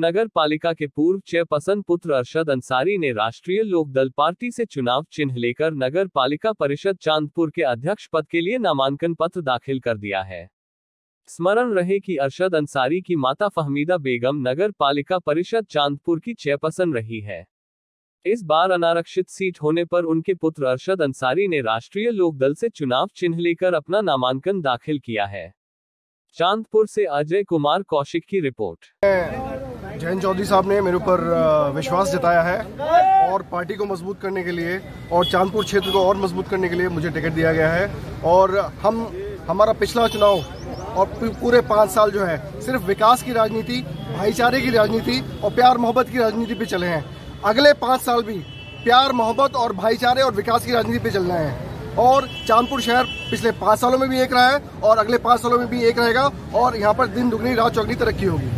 नगर पालिका के पूर्व चेयरपर्सन पुत्र अरशद अंसारी ने राष्ट्रीय लोकदल पार्टी से चुनाव चिन्ह लेकर नगर पालिका परिषद चांदपुर के अध्यक्ष पद के लिए नामांकन पत्र दाखिल कर दिया है। स्मरण रहे कि अरशद अंसारी की माता फहमीदा बेगम नगर पालिका परिषद चांदपुर की चेयरपर्सन रही है। इस बार अनारक्षित सीट होने पर उनके पुत्र अरशद अंसारी ने राष्ट्रीय लोकदल से चुनाव चिन्ह लेकर अपना नामांकन दाखिल किया है। चांदपुर से अजय कुमार कौशिक की रिपोर्ट। जैन चौधरी साहब ने मेरे ऊपर विश्वास जताया है और पार्टी को मजबूत करने के लिए और चांदपुर क्षेत्र को और मजबूत करने के लिए मुझे टिकट दिया गया है। और हमारा पिछला चुनाव और पूरे 5 साल जो है सिर्फ विकास की राजनीति, भाईचारे की राजनीति और प्यार मोहब्बत की राजनीति पे चले हैं। अगले 5 साल भी प्यार मोहब्बत और भाईचारे और विकास की राजनीति पे चलना है। और चांदपुर शहर पिछले 5 सालों में भी एक रहा है और अगले 5 सालों में भी एक रहेगा और यहाँ पर दिन दुगनी रात चौगनी तरक्की होगी।